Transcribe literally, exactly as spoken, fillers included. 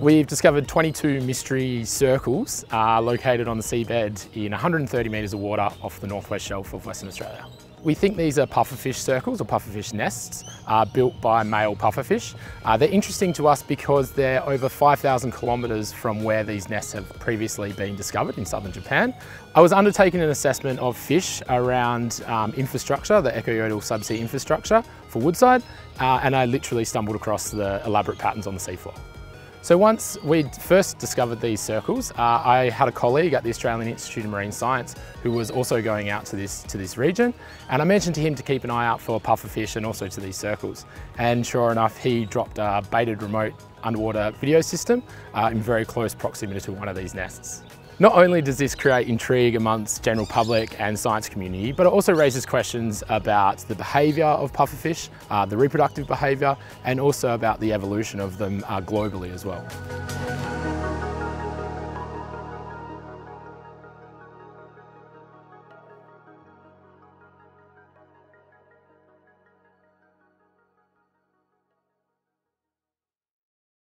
We've discovered twenty-two mystery circles uh, located on the seabed in one hundred thirty metres of water off the northwest shelf of Western Australia. We think these are pufferfish circles or pufferfish nests uh, built by male pufferfish. Uh, they're interesting to us because they're over five thousand kilometres from where these nests have previously been discovered in southern Japan. I was undertaking an assessment of fish around um, infrastructure, the ecoyodal subsea infrastructure for Woodside, uh, and I literally stumbled across the elaborate patterns on the seafloor. So once we'd first discovered these circles, uh, I had a colleague at the Australian Institute of Marine Science who was also going out to this, to this region, and I mentioned to him to keep an eye out for pufferfish and also to these circles. And sure enough, he dropped a baited remote underwater video system uh, in very close proximity to one of these nests. Not only does this create intrigue amongst general public and science community, but it also raises questions about the behaviour of pufferfish, uh, the reproductive behaviour, and also about the evolution of them uh, globally as well.